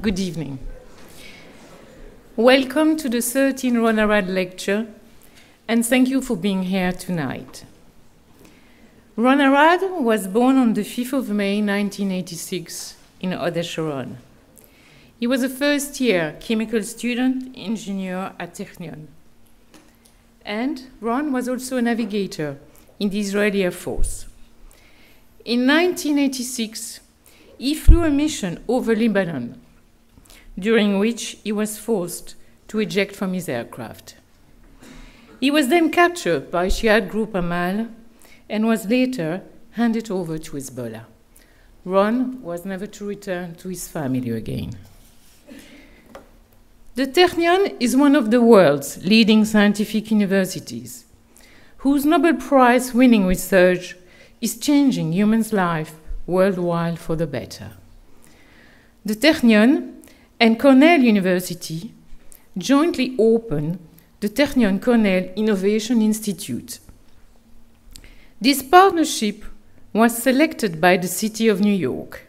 Good evening. Welcome to the 13th Ron Arad lecture, and thank you for being here tonight. Ron Arad was born on the 5th of May 1986 in Odesharon. He was a first-year chemical student engineer at Technion. And Ron was also a navigator in the Israeli Air Force. In 1986, he flew a mission over Lebanon, during which he was forced to eject from his aircraft. He was then captured by Shia group Amal and was later handed over to Hezbollah. Ron was never to return to his family again. The Technion is one of the world's leading scientific universities, whose Nobel Prize-winning research is changing humans' life worldwide for the better. The Technion and Cornell University jointly opened the Technion Cornell Innovation Institute. This partnership was selected by the City of New York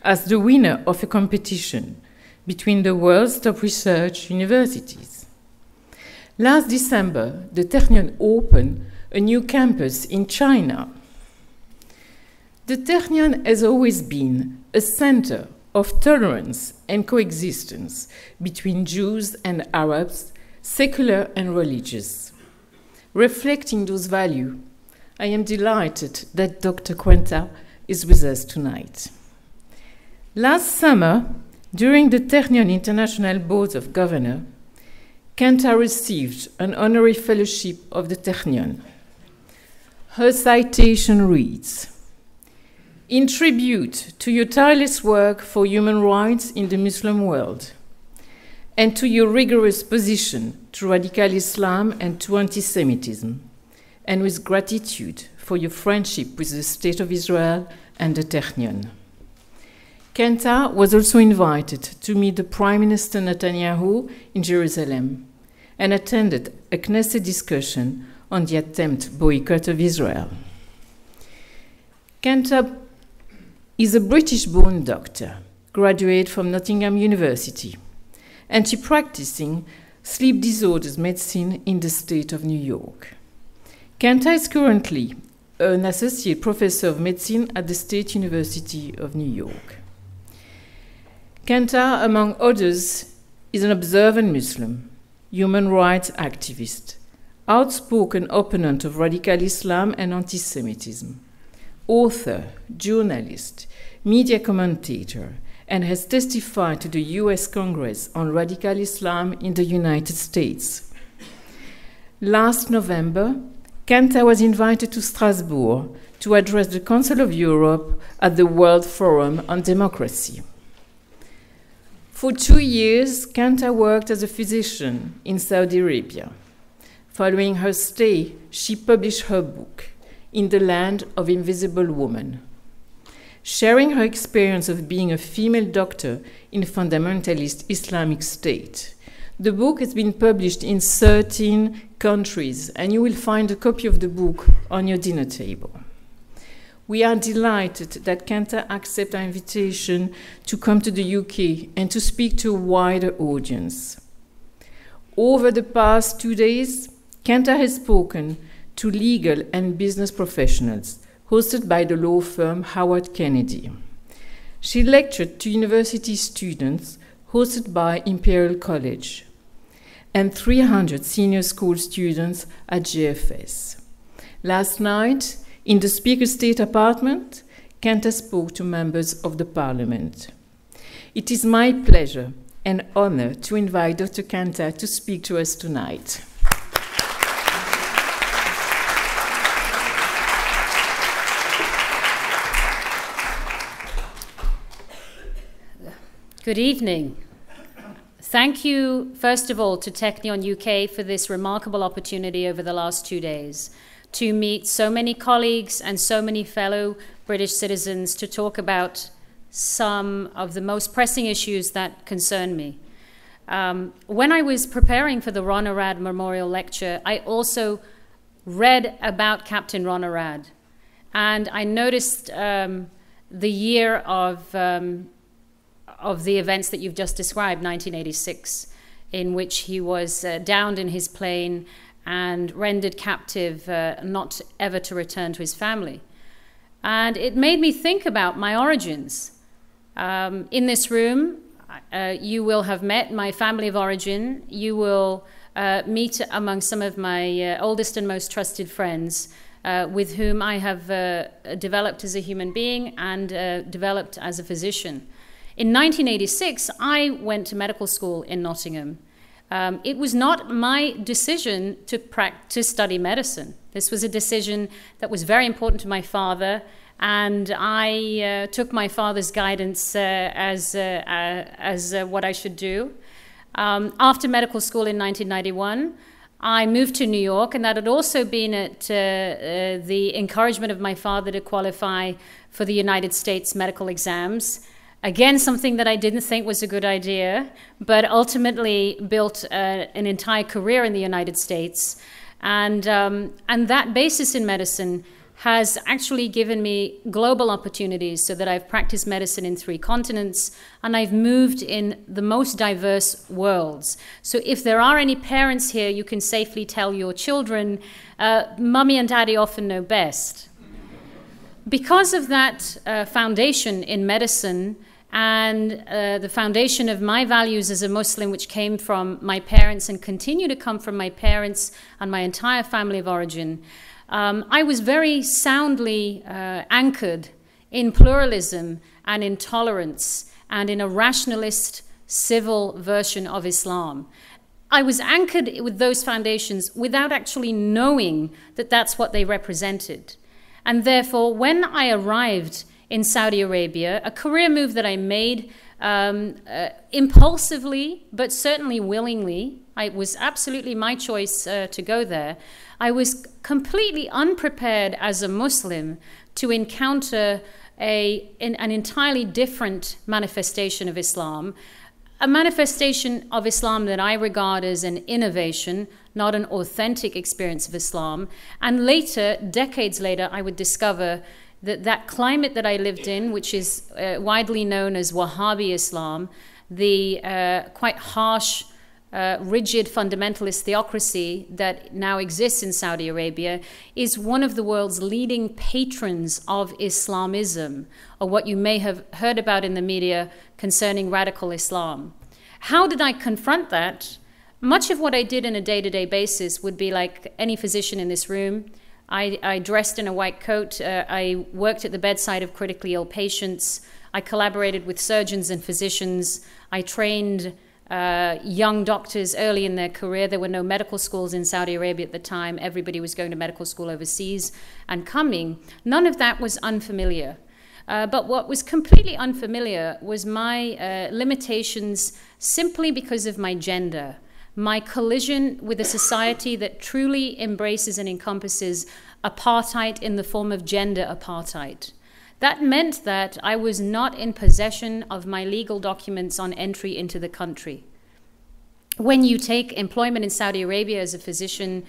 as the winner of a competition between the world's top research universities. Last December, the Technion opened a new campus in China. The Technion has always been a center of tolerance and coexistence between Jews and Arabs, secular and religious. Reflecting those values, I am delighted that Dr. Qanta is with us tonight. Last summer, during the Technion International Board of Governors, Qanta received an honorary fellowship of the Technion. Her citation reads, "In tribute to your tireless work for human rights in the Muslim world, and to your rigorous position to radical Islam and to anti-Semitism, and with gratitude for your friendship with the State of Israel and the Technion." Qanta was also invited to meet the Prime Minister Netanyahu in Jerusalem and attended a Knesset discussion on the attempted boycott of Israel. Qanta is a British-born doctor, graduate from Nottingham University, and she practicing sleep disorders medicine in the state of New York. Qanta is currently an associate professor of medicine at the State University of New York. Qanta, among others, is an observant Muslim, human rights activist, outspoken opponent of radical Islam and anti-Semitism, author, journalist, media commentator, and has testified to the US Congress on radical Islam in the United States. Last November, Qanta was invited to Strasbourg to address the Council of Europe at the World Forum on Democracy. For 2 years, Qanta worked as a physician in Saudi Arabia. Following her stay, she published her book, In the Land of Invisible Women, sharing her experience of being a female doctor in a fundamentalist Islamic state. The book has been published in 13 countries, and you will find a copy of the book on your dinner table. We are delighted that Qanta accepted our invitation to come to the UK and to speak to a wider audience. Over the past 2 days, Qanta has spoken to legal and business professionals, hosted by the law firm Howard Kennedy. She lectured to university students, hosted by Imperial College, and 300 senior school students at GFS. Last night, in the Speaker's State Apartment, Qanta spoke to members of the Parliament. It is my pleasure and honor to invite Dr. Qanta to speak to us tonight. Good evening. Thank you, first of all, to Technion UK for this remarkable opportunity over the last 2 days to meet so many colleagues and so many fellow British citizens to talk about some of the most pressing issues that concern me. When I was preparing for the Ron Arad Memorial Lecture, I also read about Captain Ron Arad, and I noticed the year of the events that you've just described, 1986, in which he was downed in his plane and rendered captive, not ever to return to his family. And it made me think about my origins. In this room, you will have met my family of origin. You will meet among some of my oldest and most trusted friends, with whom I have developed as a human being and developed as a physician. In 1986, I went to medical school in Nottingham. It was not my decision to study medicine. This was a decision that was very important to my father, and I took my father's guidance as what I should do. After medical school in 1991, I moved to New York, and that had also been at the encouragement of my father to qualify for the United States medical exams. Again, something that I didn't think was a good idea, but ultimately built an entire career in the United States. And that basis in medicine has actually given me global opportunities, so that I've practiced medicine in 3 continents, and I've moved in the most diverse worlds. So if there are any parents here, you can safely tell your children, mummy and daddy often know best. Because of that foundation in medicine, and the foundation of my values as a Muslim, which came from my parents and continue to come from my parents and my entire family of origin, I was very soundly anchored in pluralism and in tolerance and in a rationalist civil version of Islam. I was anchored with those foundations without actually knowing that that's what they represented. And therefore, when I arrived in Saudi Arabia, a career move that I made impulsively, but certainly willingly. It was absolutely my choice to go there. I was completely unprepared as a Muslim to encounter an entirely different manifestation of Islam, a manifestation of Islam that I regard as an innovation, not an authentic experience of Islam. And later, decades later, I would discover that climate that I lived in, which is widely known as Wahhabi Islam, the quite harsh, rigid fundamentalist theocracy that now exists in Saudi Arabia, is one of the world's leading patrons of Islamism, or what you may have heard about in the media concerning radical Islam. How did I confront that? Much of what I did on a day-to-day basis would be like any physician in this room. I dressed in a white coat. I worked at the bedside of critically ill patients. I collaborated with surgeons and physicians. I trained young doctors early in their career. There were no medical schools in Saudi Arabia at the time. Everybody was going to medical school overseas and coming. None of that was unfamiliar. But what was completely unfamiliar was my limitations simply because of my gender. My collision with a society that truly embraces and encompasses apartheid in the form of gender apartheid. That meant that I was not in possession of my legal documents on entry into the country. When you take employment in Saudi Arabia as a physician,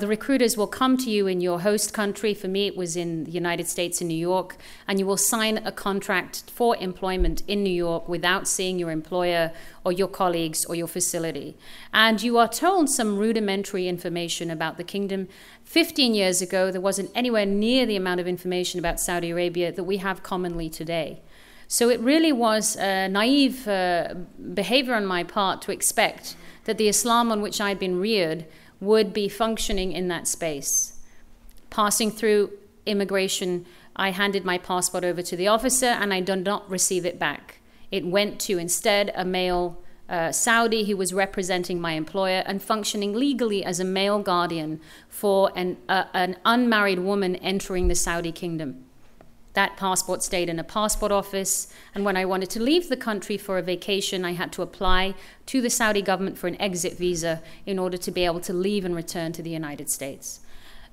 the recruiters will come to you in your host country. For me, it was in the United States in New York, and you will sign a contract for employment in New York without seeing your employer or your colleagues or your facility. And you are told some rudimentary information about the kingdom. 15 years ago, there wasn't anywhere near the amount of information about Saudi Arabia that we have commonly today. So it really was a naive behavior on my part to expect that the Islam on which I'd been reared would be functioning in that space. Passing through immigration, I handed my passport over to the officer, and I did not receive it back. It went to, instead, a male Saudi who was representing my employer and functioning legally as a male guardian for an unmarried woman entering the Saudi kingdom. That passport stayed in a passport office, and when I wanted to leave the country for a vacation, I had to apply to the Saudi government for an exit visa in order to be able to leave and return to the United States.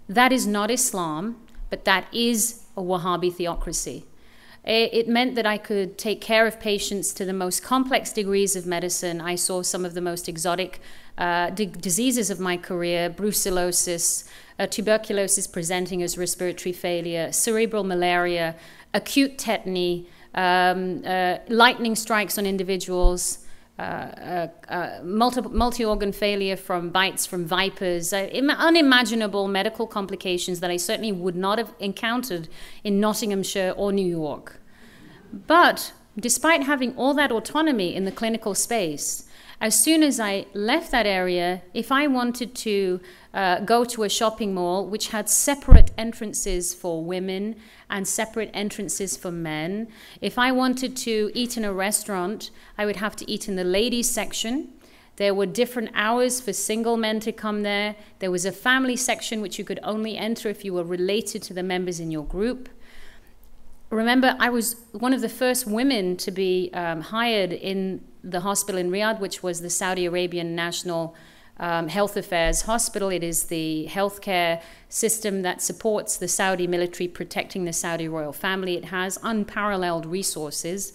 That is not Islam, but that is a Wahhabi theocracy. It meant that I could take care of patients to the most complex degrees of medicine. I saw some of the most exotic diseases of my career: brucellosis, tuberculosis presenting as respiratory failure, cerebral malaria, acute tetany, lightning strikes on individuals, multi-organ failure from bites from vipers, unimaginable medical complications that I certainly would not have encountered in Nottinghamshire or New York. But despite having all that autonomy in the clinical space, as soon as I left that area, if I wanted to go to a shopping mall which had separate entrances for women and separate entrances for men, if I wanted to eat in a restaurant, I would have to eat in the ladies' section. There were different hours for single men to come there. There was a family section which you could only enter if you were related to the members in your group. Remember, I was one of the first women to be hired in the hospital in Riyadh, which was the Saudi Arabian National Health Affairs Hospital. It is the healthcare system that supports the Saudi military, protecting the Saudi royal family. It has unparalleled resources.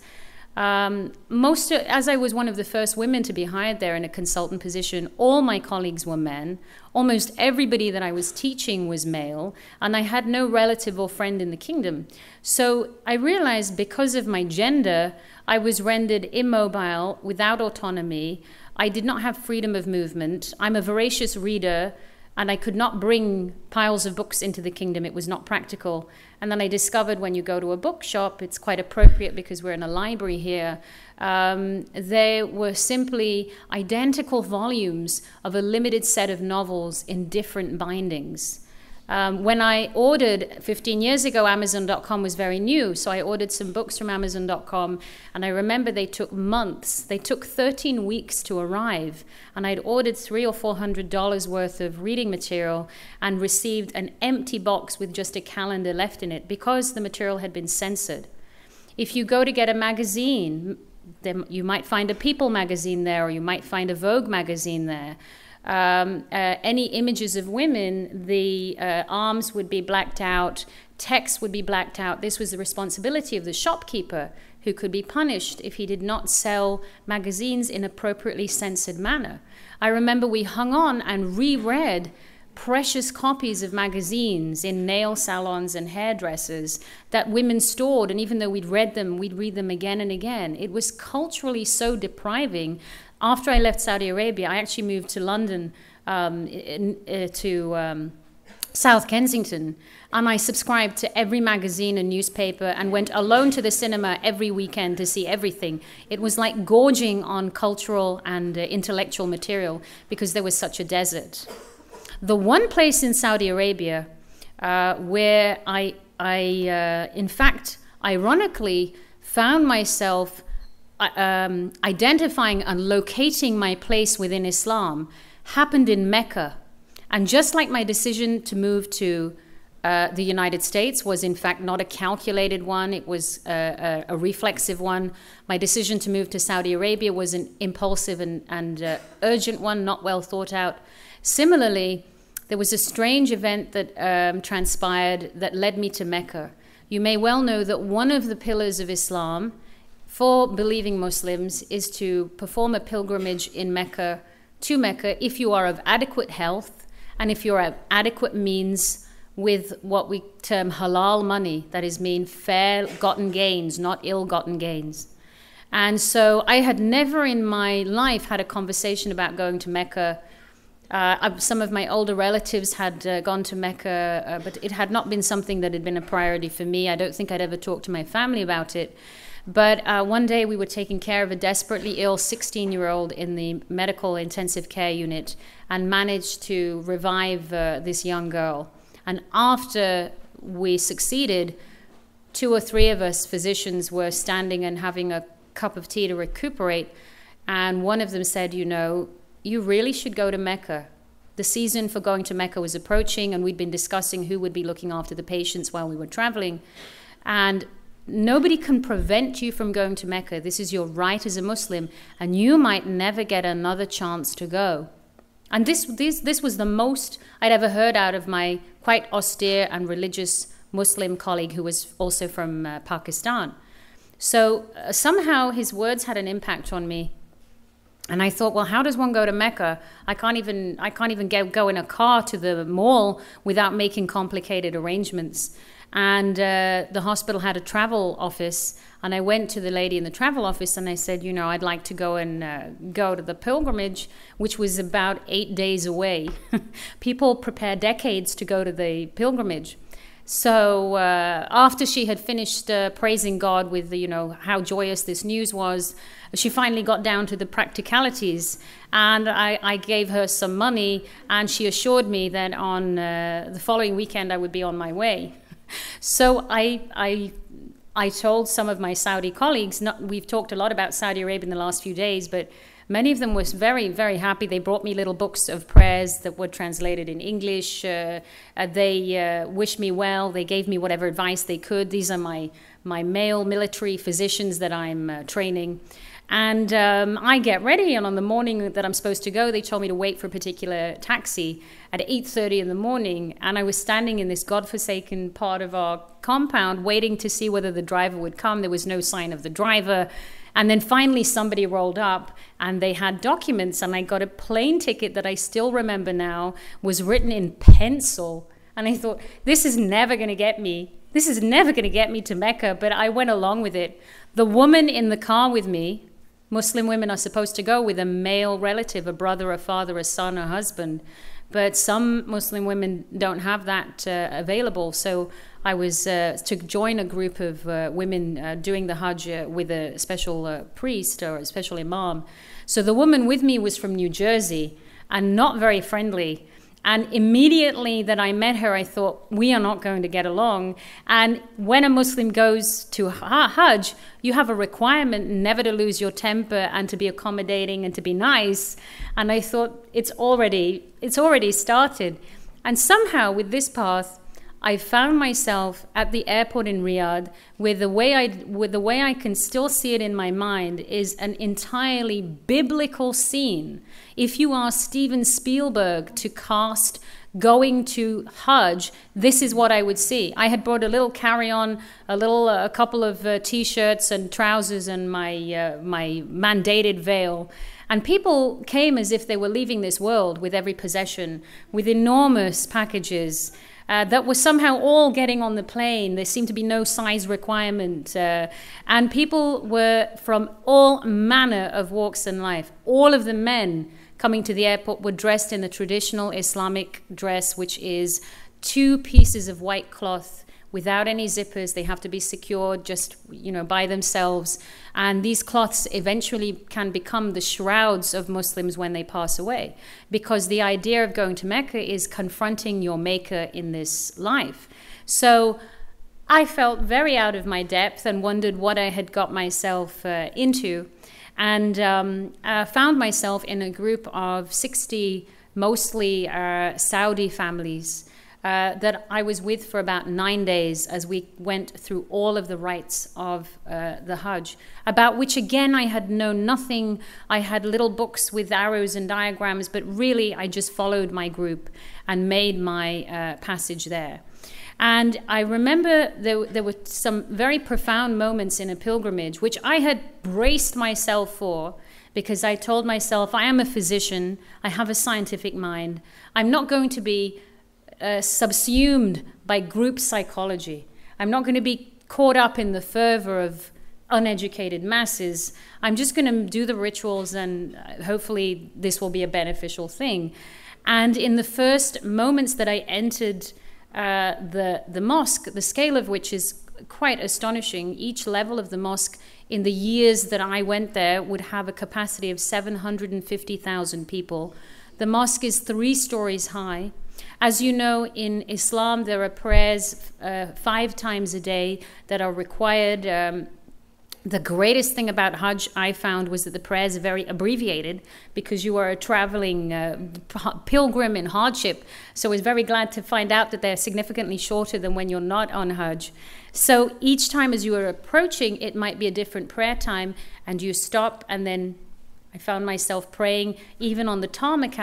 As I was one of the first women to be hired there in a consultant position, all my colleagues were men. Almost everybody that I was teaching was male, and I had no relative or friend in the kingdom. So I realized because of my gender, I was rendered immobile, without autonomy. I did not have freedom of movement. I'm a voracious reader, and I could not bring piles of books into the kingdom. It was not practical. And then I discovered when you go to a bookshop, it's quite appropriate because we're in a library here, there were simply identical volumes of a limited set of novels in different bindings. When I ordered, 15 years ago, Amazon.com was very new, so I ordered some books from Amazon.com, and I remember they took months. They took 13 weeks to arrive, and I'd ordered $300 or $400 worth of reading material and received an empty box with just a calendar left in it because the material had been censored. If you go to get a magazine, then you might find a People magazine there, or you might find a Vogue magazine there. Any images of women, the arms would be blacked out, text would be blacked out. This was the responsibility of the shopkeeper, who could be punished if he did not sell magazines in an appropriately censored manner. I remember we hung on and reread precious copies of magazines in nail salons and hairdressers that women stored, and even though we'd read them, we'd read them again and again. It was culturally so depriving. After I left Saudi Arabia, I actually moved to London, to South Kensington, and I subscribed to every magazine and newspaper and went alone to the cinema every weekend to see everything. It was like gorging on cultural and intellectual material because there was such a desert. The one place in Saudi Arabia where I in fact, ironically, found myself identifying and locating my place within Islam happened in Mecca. And just like my decision to move to the United States was in fact not a calculated one, it was a reflexive one, my decision to move to Saudi Arabia was an impulsive and urgent one, not well thought out. Similarly, there was a strange event that transpired that led me to Mecca. You may well know that one of the pillars of Islam for believing Muslims is to perform a pilgrimage in Mecca, to Mecca, if you are of adequate health and if you're of adequate means with what we term halal money, that is mean fair-gotten gains, not ill-gotten gains. And so I had never in my life had a conversation about going to Mecca. Some of my older relatives had gone to Mecca, but it had not been something that had been a priority for me. I don't think I'd ever talked to my family about it. But one day we were taking care of a desperately ill 16-year-old in the medical intensive care unit and managed to revive this young girl. And after we succeeded, 2 or 3 of us physicians were standing and having a cup of tea to recuperate. And one of them said, you know, you really should go to Mecca. The season for going to Mecca was approaching, and we'd been discussing who would be looking after the patients while we were traveling. And nobody can prevent you from going to Mecca. This is your right as a Muslim, and you might never get another chance to go. And this was the most I'd ever heard out of my quite austere and religious Muslim colleague who was also from Pakistan. So somehow his words had an impact on me. And I thought, well, how does one go to Mecca? I can't even go in a car to the mall without making complicated arrangements. And the hospital had a travel office, and I went to the lady in the travel office and I said, you know, I'd like to go and go to the pilgrimage, which was about 8 days away. People prepare decades to go to the pilgrimage. So after she had finished praising God with, you know, how joyous this news was, she finally got down to the practicalities, and I gave her some money, and she assured me that on the following weekend I would be on my way. So I told some of my Saudi colleagues, we've talked a lot about Saudi Arabia in the last few days, but many of them were very, very happy. They brought me little books of prayers that were translated in English. They wished me well. They gave me whatever advice they could. These are my male military physicians that I'm training. And I get ready, and on the morning that I'm supposed to go, they told me to wait for a particular taxi at 8:30 in the morning, and I was standing in this godforsaken part of our compound waiting to see whether the driver would come. There was no sign of the driver, and then finally somebody rolled up, and they had documents, and I got a plane ticket that I still remember now was written in pencil, and I thought, this is never going to get me. This is never going to get me to Mecca, but I went along with it. The woman in the car with me, Muslim women are supposed to go with a male relative, a brother, a father, a son, a husband. But some Muslim women don't have that available. So I was to join a group of women doing the Hajj with a special priest or a special imam. So the woman with me was from New Jersey and not very friendly. And immediately that I met her, I thought, we are not going to get along. And when a Muslim goes to Hajj, you have a requirement never to lose your temper and to be accommodating and to be nice. And I thought, it's already started. And somehow with this path, I found myself at the airport in Riyadh, where the way I can still see it in my mind is an entirely biblical scene. If you ask Steven Spielberg to cast going to Hajj, this is what I would see. I had brought a little carry-on, a couple of t-shirts and trousers, and my mandated veil. And people came as if they were leaving this world with every possession, with enormous packages. That was somehow all getting on the plane. There seemed to be no size requirement. And people were from all manner of walks in life. All of the men coming to the airport were dressed in the traditional Islamic dress, which is two pieces of white cloth without any zippers. They have to be secured just, you know, by themselves. And these cloths eventually can become the shrouds of Muslims when they pass away. Because the idea of going to Mecca is confronting your maker in this life. So I felt very out of my depth and wondered what I had got myself into. And found myself in a group of 60, mostly Saudi families, that I was with for about 9 days as we went through all of the rites of the Hajj, about which again I had known nothing. I had little books with arrows and diagrams, but really I just followed my group and made my passage there. And I remember there were some very profound moments in a pilgrimage, which I had braced myself for, because I told myself, I am a physician, I have a scientific mind, I'm not going to be subsumed by group psychology. I'm not going to be caught up in the fervor of uneducated masses. I'm just going to do the rituals, and hopefully this will be a beneficial thing. And in the first moments that I entered the mosque, the scale of which is quite astonishing, each level of the mosque in the years that I went there would have a capacity of 750,000 people. The mosque is 3 stories high. As you know, in Islam, there are prayers 5 times a day that are required. The greatest thing about Hajj, I found, was that the prayers are very abbreviated, because you are a traveling pilgrim in hardship. So I was very glad to find out that they're significantly shorter than when you're not on Hajj. So each time as you are approaching, it might be a different prayer time, and you stop, and then I found myself praying even on the tarmac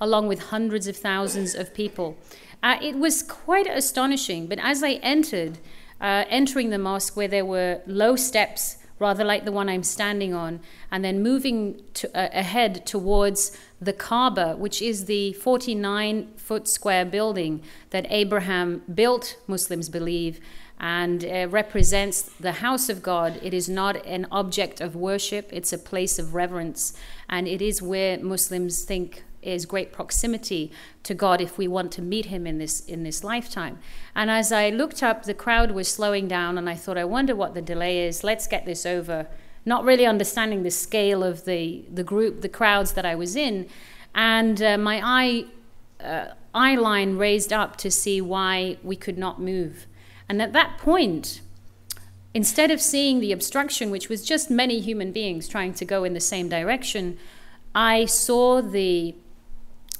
along with hundreds of thousands of people. It was quite astonishing, but as I entered the mosque, where there were low steps rather like the one I'm standing on, and then moving to, ahead towards the Kaaba, which is the 49-foot square building that Abraham built, Muslims believe, and represents the house of God. It is not an object of worship, it's a place of reverence, and it is where Muslims think is great proximity to God if we want to meet him in this lifetime. And as I looked up, the crowd was slowing down, and I thought, I wonder what the delay is. Let's get this over. Not really understanding the scale of the group, the crowds that I was in. And my eye line raised up to see why we could not move. And at that point, instead of seeing the obstruction, which was just many human beings trying to go in the same direction, I saw the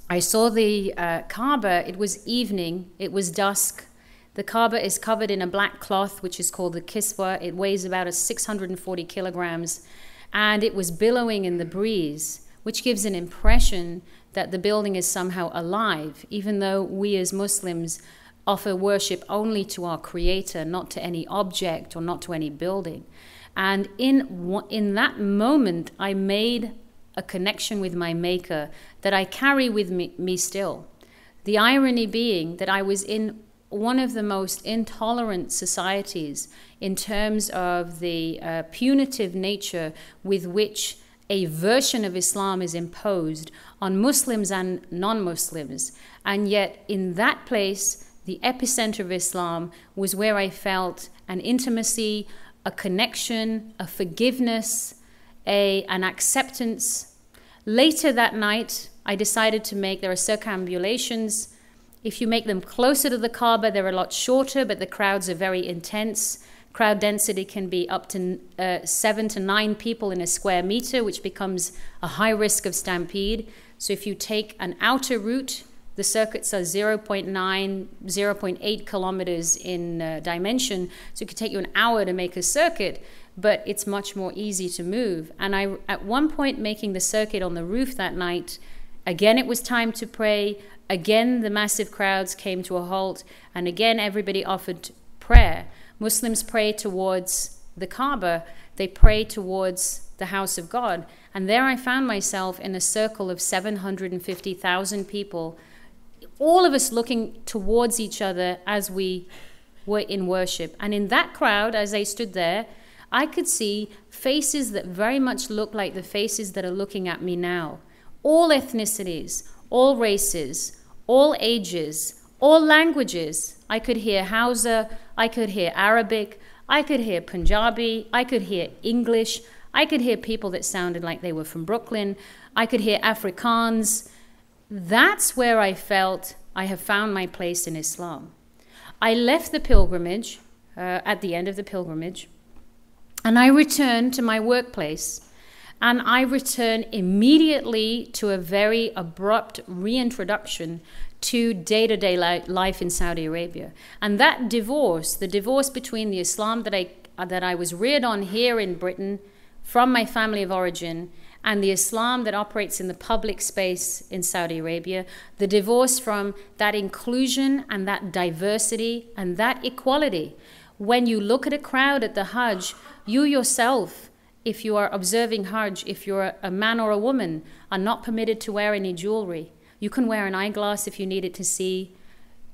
Kaaba. It was evening, it was dusk. The Kaaba is covered in a black cloth, which is called the kiswa. It weighs about 640 kilograms, and it was billowing in the breeze, which gives an impression that the building is somehow alive, even though we as Muslims offer worship only to our Creator, not to any object or not to any building. And in that moment, I made a connection with my Maker that I carry with me still. The irony being that I was in one of the most intolerant societies in terms of the punitive nature with which a version of Islam is imposed on Muslims and non-Muslims. And yet in that place, the epicenter of Islam, was where I felt an intimacy, a connection, a forgiveness, an acceptance. Later that night, I decided to make, there are circumambulations. If you make them closer to the Kaaba, they're a lot shorter, but the crowds are very intense. Crowd density can be up to 7 to 9 people in a square meter, which becomes a high risk of stampede. So if you take an outer route, the circuits are 0.9, 0.8 kilometers in dimension. So it could take you an hour to make a circuit, but it's much more easy to move. And I, at one point, making the circuit on the roof that night, again, it was time to pray. Again, the massive crowds came to a halt. And again, everybody offered prayer. Muslims pray towards the Kaaba. They pray towards the house of God. And there I found myself in a circle of 750,000 people, all of us looking towards each other as we were in worship. And in that crowd, as I stood there, I could see faces that very much look like the faces that are looking at me now. All ethnicities, all races, all ages, all languages. I could hear Hausa, I could hear Arabic, I could hear Punjabi, I could hear English, I could hear people that sounded like they were from Brooklyn, I could hear Afrikaans. That's where I felt I have found my place in Islam. I left the pilgrimage, at the end of the pilgrimage, and I return to my workplace, and I return immediately to a very abrupt reintroduction to day-to-day life in Saudi Arabia. And that divorce, the divorce between the Islam that I was reared on here in Britain from my family of origin, and the Islam that operates in the public space in Saudi Arabia, the divorce from that inclusion and that diversity and that equality. When you look at a crowd at the Hajj, you yourself, if you are observing Hajj, if you're a man or a woman, are not permitted to wear any jewelry. You can wear an eyeglass if you need it to see.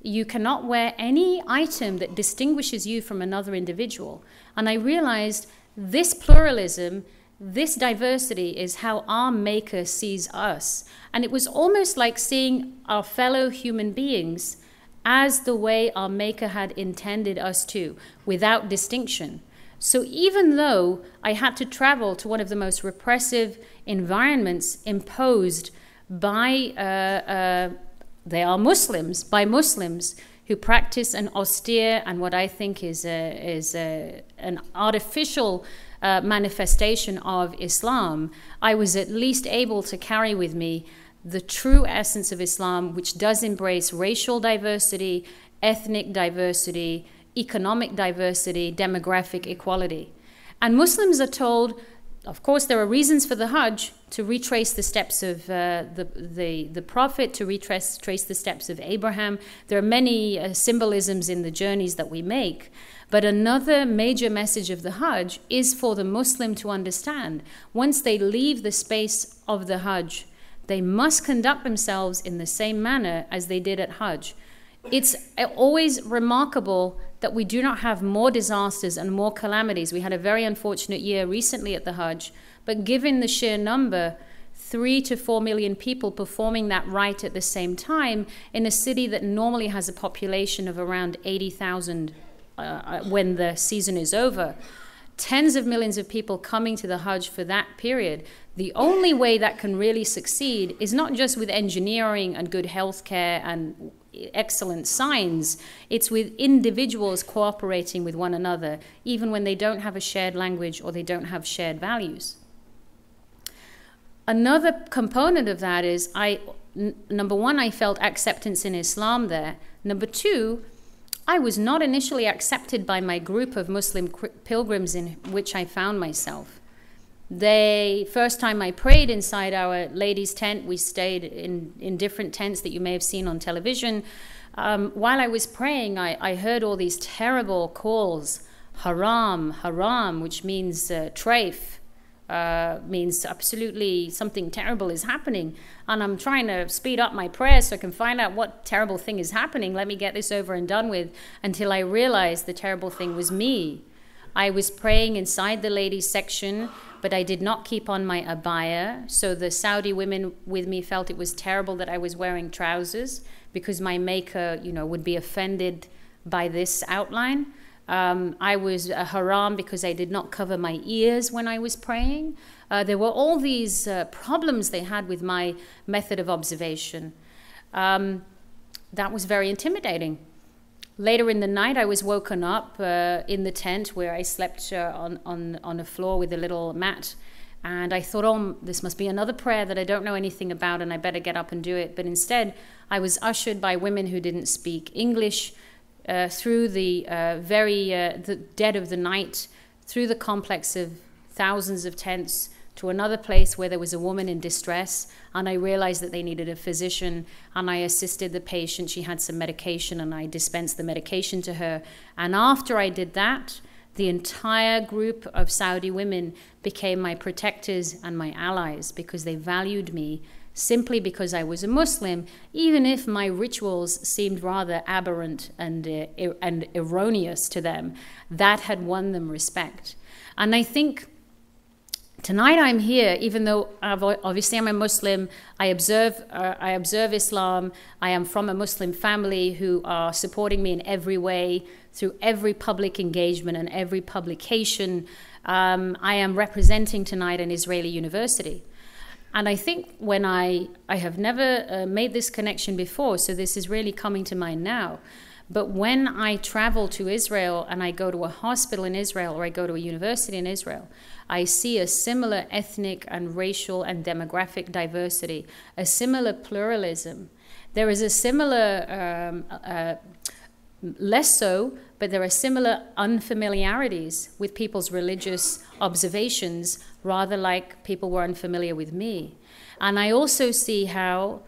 You cannot wear any item that distinguishes you from another individual. And I realized this pluralism, this diversity is how our Maker sees us. And it was almost like seeing our fellow human beings as the way our Maker had intended us to, without distinction. So even though I had to travel to one of the most repressive environments imposed by, they are Muslims, by Muslims who practice an austere and what I think is an artificial manifestation of Islam, I was at least able to carry with me the true essence of Islam, which does embrace racial diversity, ethnic diversity, economic diversity, demographic equality. And Muslims are told, Of course, there are reasons for the Hajj to retrace the steps of the Prophet, to retrace the steps of Abraham. There are many symbolisms in the journeys that we make. But another major message of the Hajj is for the Muslim to understand, once they leave the space of the Hajj, they must conduct themselves in the same manner as they did at Hajj. It's always remarkable that we do not have more disasters and more calamities. We had a very unfortunate year recently at the Hajj, but given the sheer number, 3 to 4 million people performing that rite at the same time in a city that normally has a population of around 80,000 when the season is over, tens of millions of people coming to the Hajj for that period. The only way that can really succeed is not just with engineering and good healthcare and excellent signs, it's with individuals cooperating with one another, even when they don't have a shared language or they don't have shared values. Another component of that is, number one, I felt acceptance in Islam there. Number two, I was not initially accepted by my group of Muslim pilgrims in which I found myself. The first time I prayed inside our ladies' tent, we stayed in different tents that you may have seen on television. While I was praying, I heard all these terrible calls, haram, haram, which means treif, means absolutely something terrible is happening. And I'm trying to speed up my prayer so I can find out what terrible thing is happening. Let me get this over and done with, until I realized the terrible thing was me. I was praying inside the ladies' section, but I did not keep on my abaya, so the Saudi women with me felt it was terrible that I was wearing trousers because my maker, you know, would be offended by this outline. I was a haram because I did not cover my ears when I was praying. There were all these problems they had with my method of observation. That was very intimidating. Later in the night, I was woken up in the tent where I slept on a floor with a little mat. And I thought, oh, this must be another prayer that I don't know anything about and I better get up and do it. But instead, I was ushered by women who didn't speak English through the dead of the night, through the complex of thousands of tents, to another place where there was a woman in distress, and I realized that they needed a physician, and I assisted the patient. She had some medication, and I dispensed the medication to her. And after I did that, the entire group of Saudi women became my protectors and my allies because they valued me simply because I was a Muslim, even if my rituals seemed rather aberrant and erroneous to them. That had won them respect. And I think tonight I'm here, even though obviously I'm a Muslim, I observe Islam, I am from a Muslim family who are supporting me in every way, through every public engagement and every publication. I am representing tonight an Israeli university. And I think when I have never made this connection before, so this is really coming to mind now, but when I travel to Israel and I go to a hospital in Israel or I go to a university in Israel, I see a similar ethnic and racial and demographic diversity, a similar pluralism. There is a similar, less so, but there are similar unfamiliarities with people's religious observations, rather like people were unfamiliar with me. And I also see how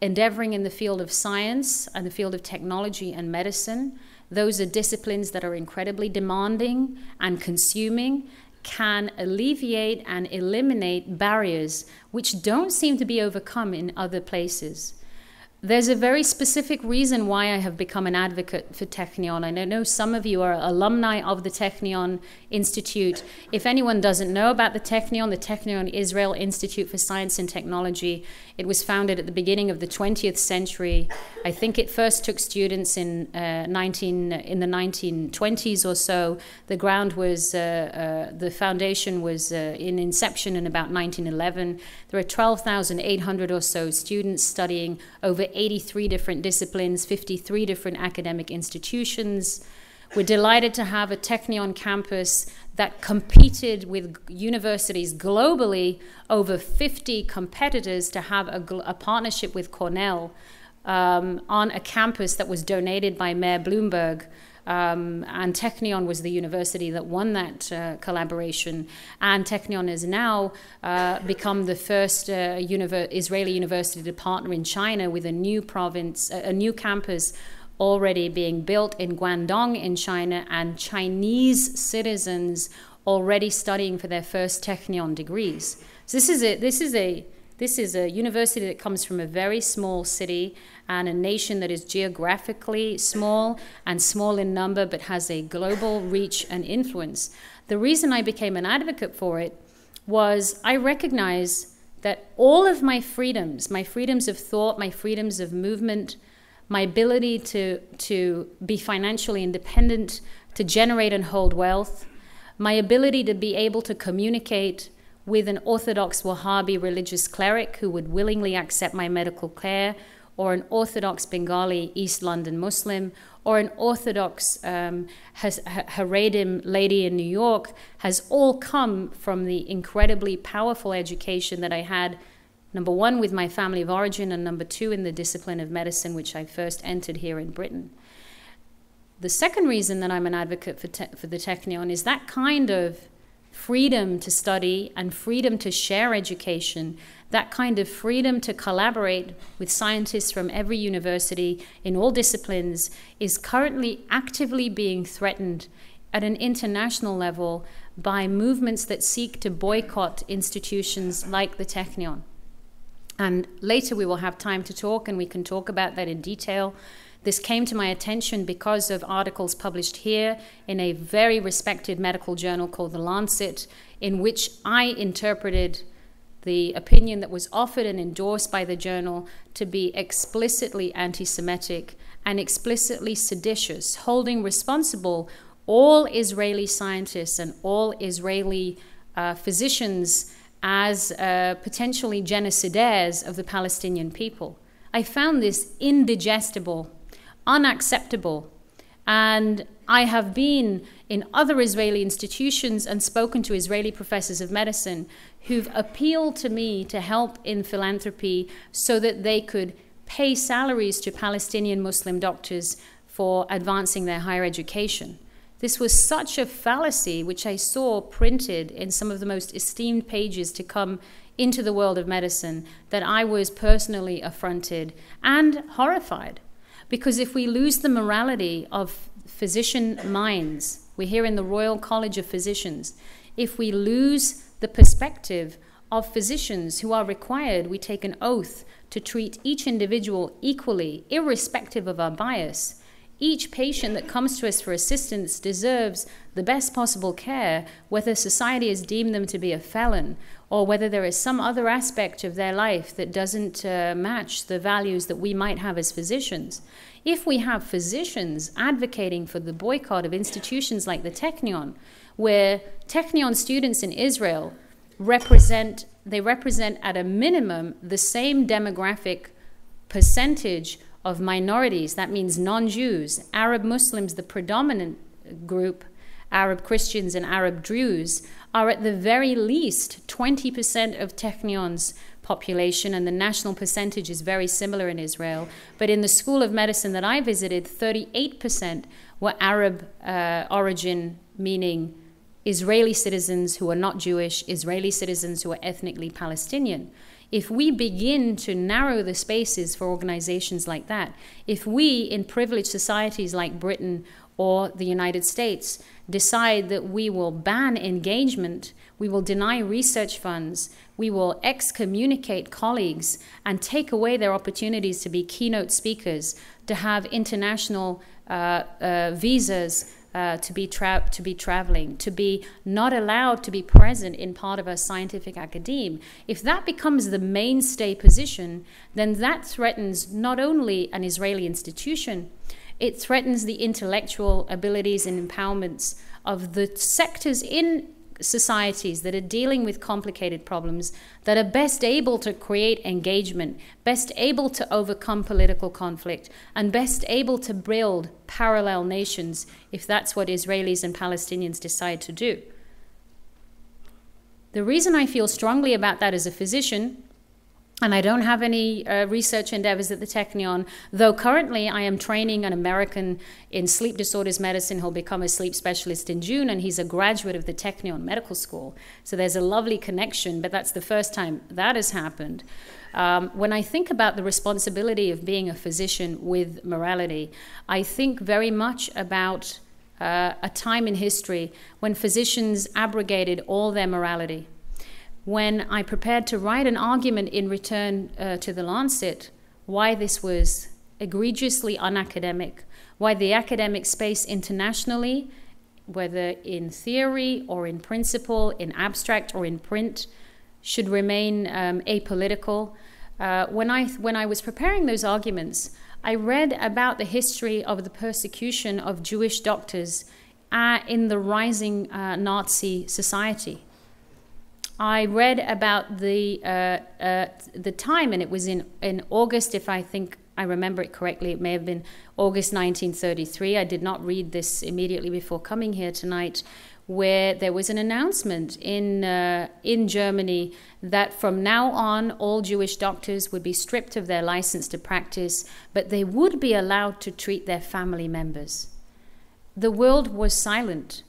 endeavoring in the field of science and the field of technology and medicine, those are disciplines that are incredibly demanding and consuming, can alleviate and eliminate barriers which don't seem to be overcome in other places. There's a very specific reason why I have become an advocate for Technion, and I know some of you are alumni of the Technion Institute. If anyone doesn't know about the Technion Israel Institute for Science and Technology, it was founded at the beginning of the 20th century. I think it first took students in the 1920s or so. The ground was, the foundation was in inception in about 1911. There are 12,800 or so students studying over 83 different disciplines, 53 different academic institutions. We're delighted to have a Technion campus that competed with universities globally, over 50 competitors, to have a partnership with Cornell on a campus that was donated by Mayor Bloomberg And Technion was the university that won that collaboration. And Technion has now become the first Israeli university to partner in China, with a new province, a new campus already being built in Guangdong in China, and Chinese citizens already studying for their first Technion degrees. So this is a university that comes from a very small city and a nation that is geographically small and small in number, but has a global reach and influence. The reason I became an advocate for it was I recognize that all of my freedoms of thought, my freedoms of movement, my ability to be financially independent, to generate and hold wealth, my ability to be able to communicate with an Orthodox Wahhabi religious cleric who would willingly accept my medical care, or an Orthodox Bengali East London Muslim, or an Orthodox Haredim lady in New York, has all come from the incredibly powerful education that I had, number one, with my family of origin, and number two, in the discipline of medicine, which I first entered here in Britain. The second reason that I'm an advocate for the Technion is that kind of freedom to study and freedom to share education, that kind of freedom to collaborate with scientists from every university in all disciplines, is currently actively being threatened at an international level by movements that seek to boycott institutions like the Technion. And later we will have time to talk, and we can talk about that in detail. This came to my attention because of articles published here in a very respected medical journal called The Lancet, in which I interpreted the opinion that was offered and endorsed by the journal to be explicitly anti-Semitic and explicitly seditious, holding responsible all Israeli scientists and all Israeli physicians as potentially genocidaires of the Palestinian people. I found this indigestible, unacceptable, and I have been in other Israeli institutions and spoken to Israeli professors of medicine who've appealed to me to help in philanthropy so that they could pay salaries to Palestinian Muslim doctors for advancing their higher education. This was such a fallacy, which I saw printed in some of the most esteemed pages to come into the world of medicine, that I was personally affronted and horrified. Because if we lose the morality of physician minds, we're here in the Royal College of Physicians, if we lose the perspective of physicians who are required, we take an oath to treat each individual equally, irrespective of our bias. Each patient that comes to us for assistance deserves the best possible care, whether society has deemed them to be a felon, or whether there is some other aspect of their life that doesn't match the values that we might have as physicians. If we have physicians advocating for the boycott of institutions like the Technion, where Technion students in Israel represent at a minimum the same demographic percentage of minorities, that means non-Jews, Arab Muslims, the predominant group, Arab Christians and Arab Druze, are at the very least 20% of Technion's population, and the national percentage is very similar in Israel. But in the School of Medicine that I visited, 38% were Arab origin, meaning Israeli citizens who are not Jewish, Israeli citizens who are ethnically Palestinian. If we begin to narrow the spaces for organizations like that, if we in privileged societies like Britain or the United States decide that we will ban engagement, we will deny research funds, we will excommunicate colleagues and take away their opportunities to be keynote speakers, to have international visas, to be traveling, to be not allowed to be present in part of a scientific academe. If that becomes the mainstay position, then that threatens not only an Israeli institution, it threatens the intellectual abilities and empowerments of the sectors in societies that are dealing with complicated problems, that are best able to create engagement, best able to overcome political conflict, and best able to build parallel nations, if that's what Israelis and Palestinians decide to do. The reason I feel strongly about that as a physician And I don't have any research endeavors at the Technion, though currently I am training an American in sleep disorders medicine who'll become a sleep specialist in June, and he's a graduate of the Technion Medical School. So there's a lovely connection, but that's the first time that has happened. When I think about the responsibility of being a physician with morality, I think very much about a time in history when physicians abrogated all their morality. When I prepared to write an argument in return to The Lancet, why this was egregiously unacademic, why the academic space internationally, whether in theory or in principle, in abstract or in print, should remain apolitical. When I was preparing those arguments, I read about the history of the persecution of Jewish doctors in the rising Nazi society. I read about the time, and it was in August, if I think I remember it correctly, it may have been August 1933. I did not read this immediately before coming here tonight, where there was an announcement in Germany that from now on all Jewish doctors would be stripped of their license to practice, but they would be allowed to treat their family members. The world was silent.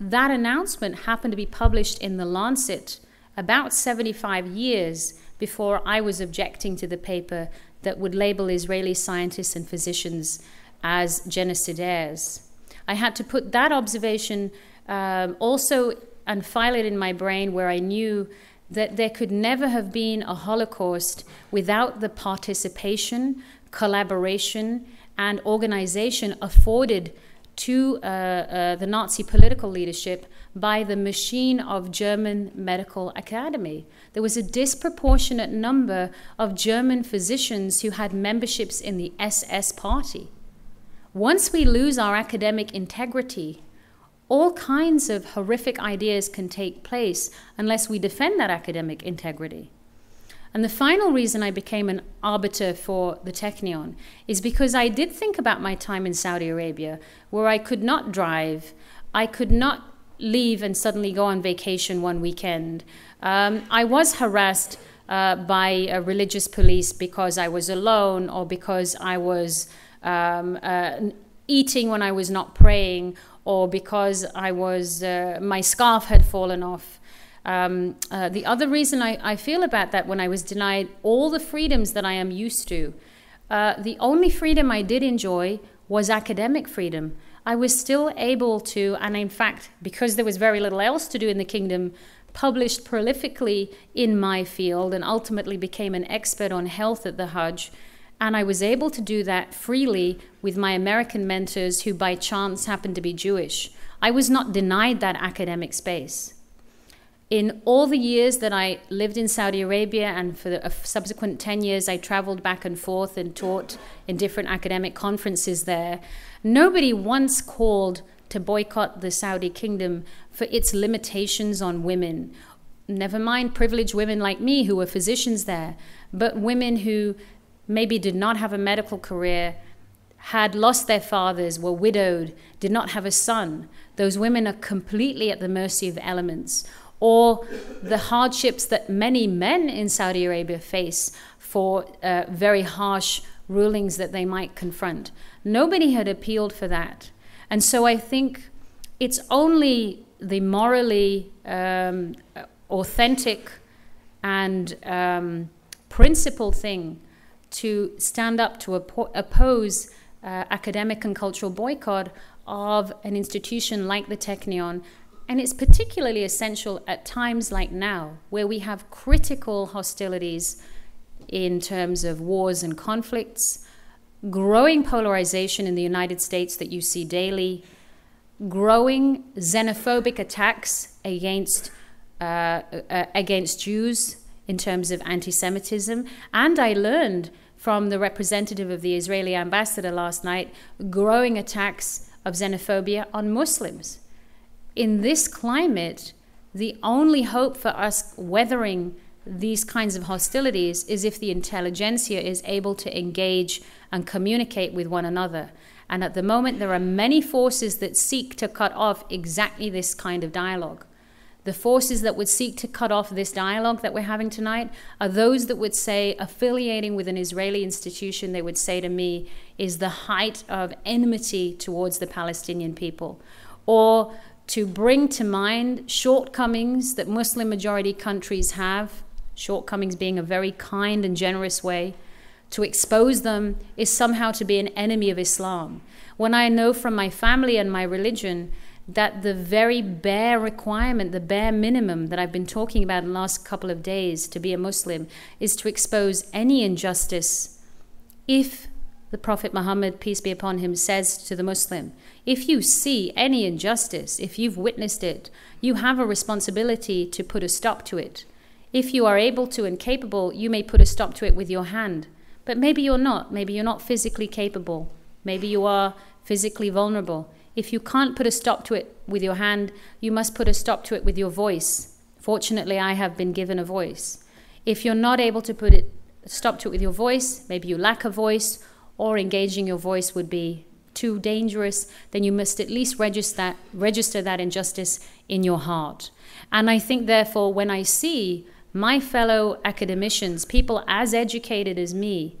That announcement happened to be published in The Lancet about 75 years before I was objecting to the paper that would label Israeli scientists and physicians as genocidaires. I had to put that observation also and file it in my brain, where I knew that there could never have been a Holocaust without the participation, collaboration, and organization afforded to the Nazi political leadership by the machine of German Medical Academy. There was a disproportionate number of German physicians who had memberships in the SS party. Once we lose our academic integrity, all kinds of horrific ideas can take place unless we defend that academic integrity. And the final reason I became an arbiter for the Technion is because I did think about my time in Saudi Arabia, where I could not drive, I could not leave and suddenly go on vacation one weekend. I was harassed by religious police because I was alone, or because I was eating when I was not praying, or because I was my scarf had fallen off. The other reason I feel about that, when I was denied all the freedoms that I am used to, the only freedom I did enjoy was academic freedom. I was still able to, and in fact, because there was very little else to do in the kingdom, published prolifically in my field and ultimately became an expert on health at the Hajj. And I was able to do that freely with my American mentors who by chance happened to be Jewish. I was not denied that academic space. In all the years that I lived in Saudi Arabia, and for the subsequent 10 years I traveled back and forth and taught in different academic conferences there, nobody once called to boycott the Saudi kingdom for its limitations on women. Never mind privileged women like me who were physicians there, but women who maybe did not have a medical career, had lost their fathers, were widowed, did not have a son. Those women are completely at the mercy of elements. Or the hardships that many men in Saudi Arabia face for very harsh rulings that they might confront. Nobody had appealed for that. And so I think it's only the morally authentic and principled thing to stand up to oppose academic and cultural boycott of an institution like the Technion. And it's particularly essential at times like now, where we have critical hostilities in terms of wars and conflicts, growing polarization in the United States that you see daily, growing xenophobic attacks against Jews in terms of anti-Semitism. And I learned from the representative of the Israeli ambassador last night, growing attacks of xenophobia on Muslims. In this climate, the only hope for us weathering these kinds of hostilities is if the intelligentsia is able to engage and communicate with one another. And at the moment, there are many forces that seek to cut off exactly this kind of dialogue. The forces that would seek to cut off this dialogue that we're having tonight are those that would say, affiliating with an Israeli institution, they would say to me, is the height of enmity towards the Palestinian people, or to bring to mind shortcomings that Muslim majority countries have, shortcomings being a very kind and generous way, to expose them is somehow to be an enemy of Islam. When I know from my family and my religion that the very bare requirement, the bare minimum that I've been talking about in the last couple of days to be a Muslim is to expose any injustice. If the Prophet Muhammad, peace be upon him, says to the Muslim, if you see any injustice, if you've witnessed it, you have a responsibility to put a stop to it. If you are able to and capable, you may put a stop to it with your hand. But maybe you're not. Maybe you're not physically capable. Maybe you are physically vulnerable. If you can't put a stop to it with your hand, you must put a stop to it with your voice. Fortunately, I have been given a voice. If you're not able to put a stop to it with your voice, maybe you lack a voice, or engaging your voice would be too dangerous, then you must at least register that injustice in your heart. And I think, therefore, when I see my fellow academicians, people as educated as me,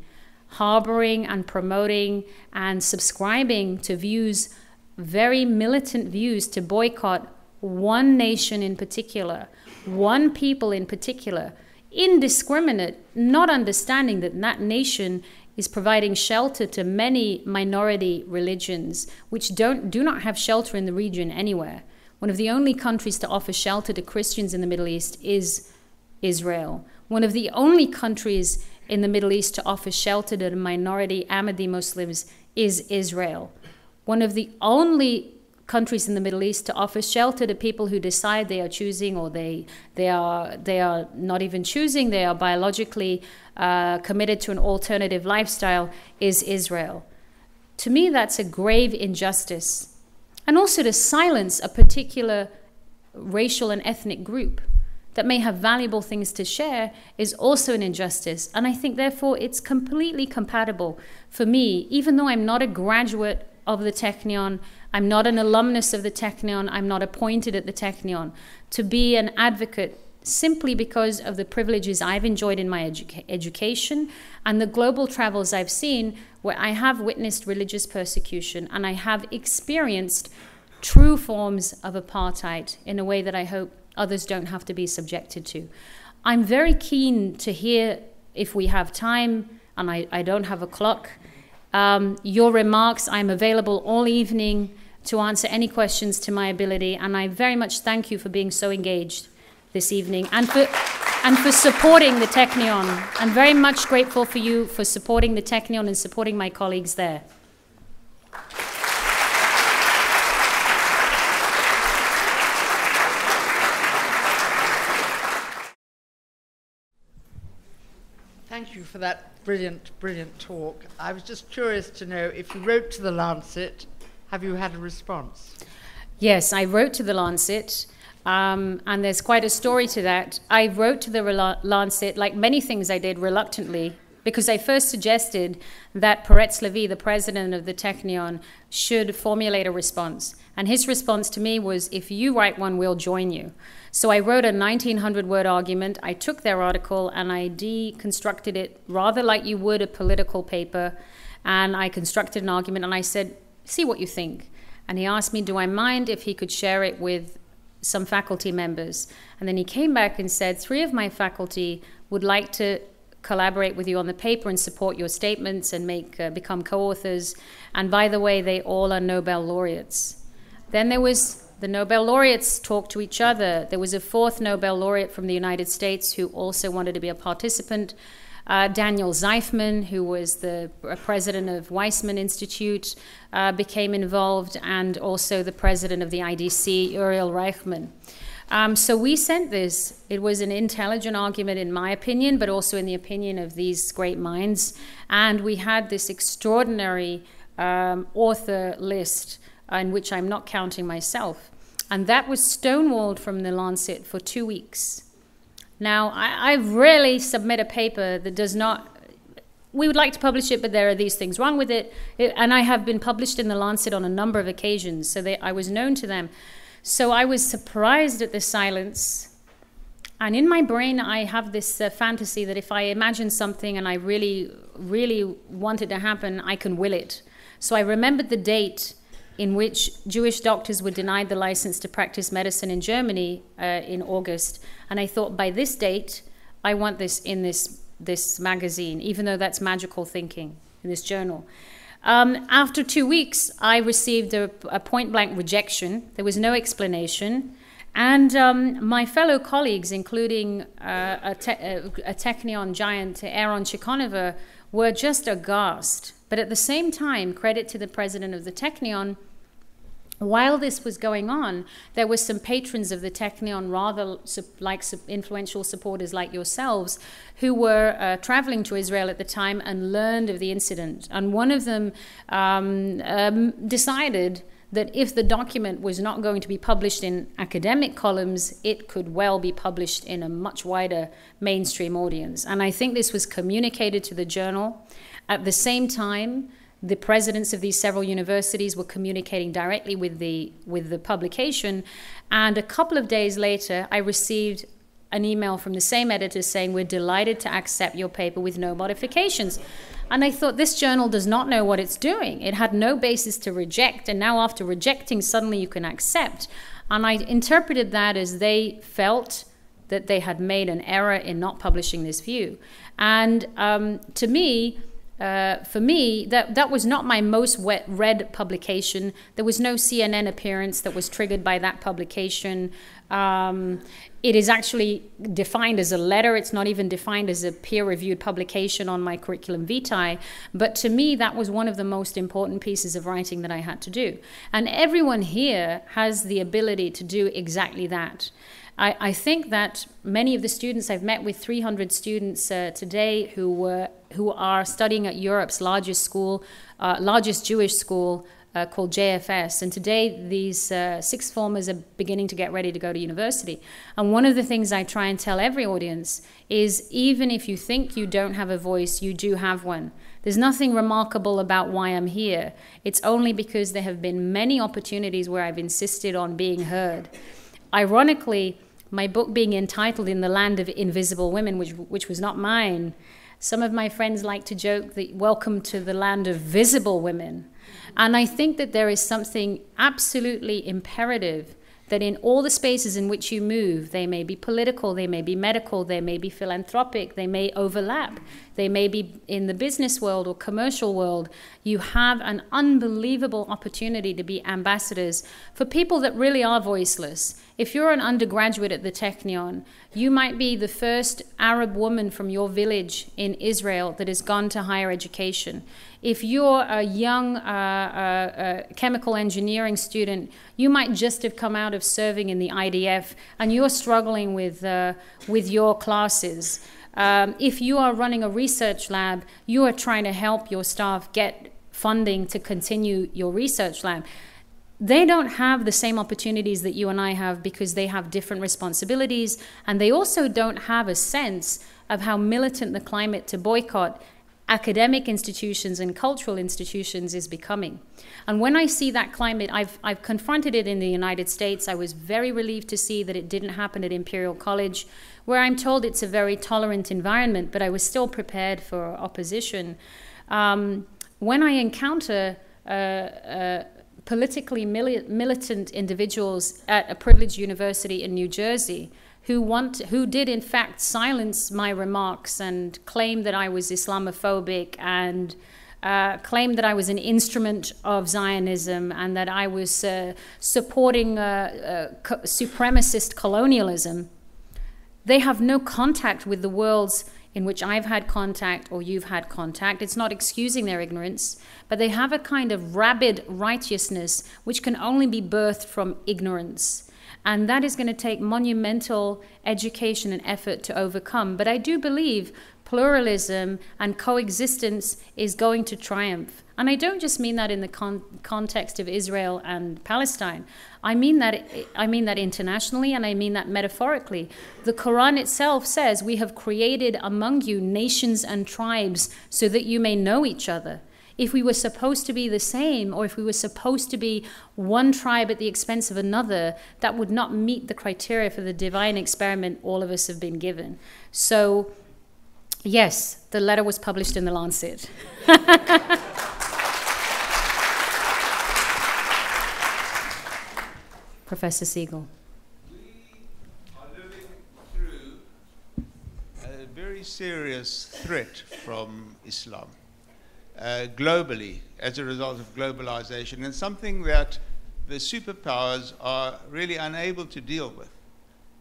harboring and promoting and subscribing to views, very militant views to boycott one nation in particular, one people in particular, indiscriminate, not understanding that that nation is providing shelter to many minority religions which do not have shelter in the region anywhere. One of the only countries to offer shelter to Christians in the Middle East is Israel. One of the only countries in the Middle East to offer shelter to the minority Ahmadi Muslims is Israel. One of the only countries in the Middle East to offer shelter to people who decide they are choosing, or they are not even choosing, they are biologically committed to an alternative lifestyle, is Israel. To me, that's a grave injustice. And also to silence a particular racial and ethnic group that may have valuable things to share is also an injustice. And I think, therefore, it's completely compatible for me, even though I'm not a graduate of the Technion, I'm not an alumnus of the Technion, I'm not appointed at the Technion, to be an advocate simply because of the privileges I've enjoyed in my education and the global travels I've seen, where I have witnessed religious persecution and I have experienced true forms of apartheid in a way that I hope others don't have to be subjected to. I'm very keen to hear, if we have time, and I don't have a clock, your remarks. I'm available all evening to answer any questions to my ability, and I very much thank you for being so engaged this evening and for supporting the Technion. I'm very much grateful for you for supporting the Technion and supporting my colleagues there. Thank you for that brilliant, brilliant talk. I was just curious to know, if you wrote to The Lancet, have you had a response? Yes, I wrote to The Lancet, and there's quite a story to that. I wrote to The Lancet, like many things I did, reluctantly, because I first suggested that Peretz Levi, the president of the Technion, should formulate a response. And his response to me was, if you write one, we'll join you. So I wrote a 1,900-word argument. I took their article and I deconstructed it rather like you would a political paper. And I constructed an argument and I said, see what you think. And he asked me, do I mind if he could share it with some faculty members? And then he came back and said, 3 of my faculty would like to collaborate with you on the paper and support your statements and become co-authors. And by the way, they all are Nobel laureates. Then there was the Nobel laureates talked to each other. There was a 4th Nobel laureate from the United States who also wanted to be a participant, Daniel Zeifman, who was the president of Weizmann Institute, became involved, and also the president of the IDC, Uriel Reichmann. So we sent this. It was an intelligent argument in my opinion, but also in the opinion of these great minds. And we had this extraordinary author list in which I'm not counting myself. And that was stonewalled from The Lancet for 2 weeks. Now, I rarely submit a paper that does not, we would like to publish it, but there are these things wrong with it. And I have been published in The Lancet on a number of occasions, so I was known to them. So I was surprised at the silence. And in my brain, I have this fantasy that if I imagine something and I really, really want it to happen, I can will it. So I remembered the date in which Jewish doctors were denied the license to practice medicine in Germany in August. And I thought, by this date, I want this in this magazine, even though that's magical thinking, in this journal. After 2 weeks, I received a point-blank rejection. There was no explanation. And my fellow colleagues, including a Technion giant, Aaron Chikhanova, were just aghast. But at the same time, credit to the president of the Technion, while this was going on, there were some patrons of the Technion, rather like influential supporters like yourselves, who were traveling to Israel at the time and learned of the incident. And one of them decided that if the document was not going to be published in academic columns, it could well be published in a much wider mainstream audience. And I think this was communicated to the journal. At the same time, the presidents of these several universities were communicating directly with the publication. And a couple of days later, I received an email from the same editor saying, "We're delighted to accept your paper with no modifications." And I thought, this journal does not know what it's doing. It had no basis to reject. And now after rejecting, suddenly you can accept. And I interpreted that as they felt that they had made an error in not publishing this view. And to me, that was not my most read publication. There was no CNN appearance that was triggered by that publication. It is actually defined as a letter. It's not even defined as a peer-reviewed publication on my curriculum vitae. But to me, that was one of the most important pieces of writing that I had to do. And everyone here has the ability to do exactly that. I think that many of the students, I've met with 300 students today who are studying at Europe's largest school, largest Jewish school called GFS. And today these sixth formers are beginning to get ready to go to university. And one of the things I try and tell every audience is, even if you think you don't have a voice, you do have one. There's nothing remarkable about why I'm here. It's only because there have been many opportunities where I've insisted on being heard. Ironically, my book being entitled In the Land of Invisible Women, which was not mine, some of my friends like to joke that welcome to the land of visible women. And I think that there is something absolutely imperative that in all the spaces in which you move, they may be political, they may be medical, they may be philanthropic, they may overlap, they may be in the business world or commercial world, you have an unbelievable opportunity to be ambassadors for people that really are voiceless. If you're an undergraduate at the Technion, you might be the first Arab woman from your village in Israel that has gone to higher education. If you're a young chemical engineering student, you might just have come out of serving in the IDF and you're struggling with your classes. If you are running a research lab, you are trying to help your staff get funding to continue your research lab. They don't have the same opportunities that you and I have because they have different responsibilities, and they also don't have a sense of how militant the climate to boycott academic institutions and cultural institutions is becoming. And when I see that climate, I've confronted it in the United States. I was very relieved to see that it didn't happen at Imperial College, where I'm told it's a very tolerant environment, but I was still prepared for opposition. When I encounter politically militant individuals at a privileged university in New Jersey, who did in fact silence my remarks and claim that I was Islamophobic and claim that I was an instrument of Zionism and that I was supporting supremacist colonialism, they have no contact with the worlds in which I've had contact or you've had contact. It's not excusing their ignorance, but they have a kind of rabid righteousness which can only be birthed from ignorance. And that is going to take monumental education and effort to overcome. But I do believe pluralism and coexistence is going to triumph. And I don't just mean that in the context of Israel and Palestine. I mean that internationally, and I mean that metaphorically. The Quran itself says, "We have created among you nations and tribes so that you may know each other." If we were supposed to be the same, or if we were supposed to be one tribe at the expense of another, that would not meet the criteria for the divine experiment all of us have been given. So, yes, the letter was published in The Lancet. Professor Siegel. We are living through a very serious threat from Islam. Globally, as a result of globalization, and something that the superpowers are really unable to deal with.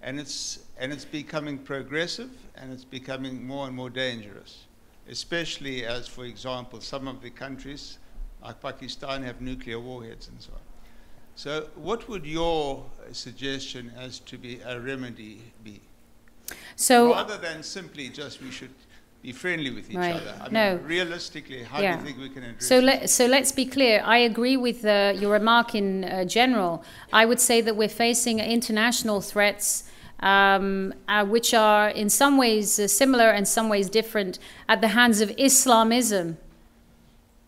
And it's becoming progressive, and it's becoming more and more dangerous, especially as, for example, some of the countries, like Pakistan, have nuclear warheads and so on. So what would your suggestion as to be a remedy be? So, rather than simply just we should be friendly with each other. I mean, realistically, how do you think we can address this? So let's be clear. I agree with your remark in general. I would say that we're facing international threats which are in some ways similar and some ways different at the hands of Islamism.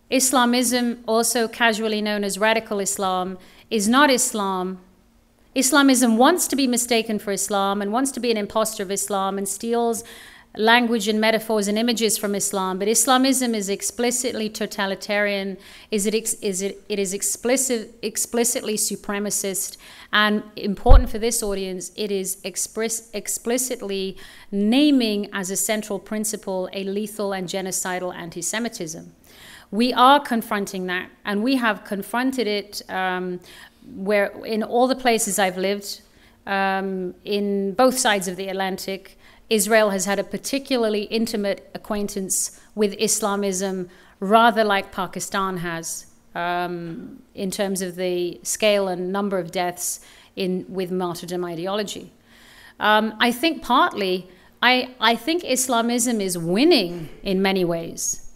Islamism, also casually known as radical Islam, is not Islam. Islamism wants to be mistaken for Islam and wants to be an imposter of Islam and steals language and metaphors and images from Islam, but Islamism is explicitly totalitarian, it is explicitly supremacist, and important for this audience, it is explicitly naming as a central principle a lethal and genocidal anti-Semitism. We are confronting that, and we have confronted it where in all the places I've lived, in both sides of the Atlantic. Israel has had a particularly intimate acquaintance with Islamism, rather like Pakistan has, in terms of the scale and number of deaths with martyrdom ideology. I think partly, I think Islamism is winning in many ways.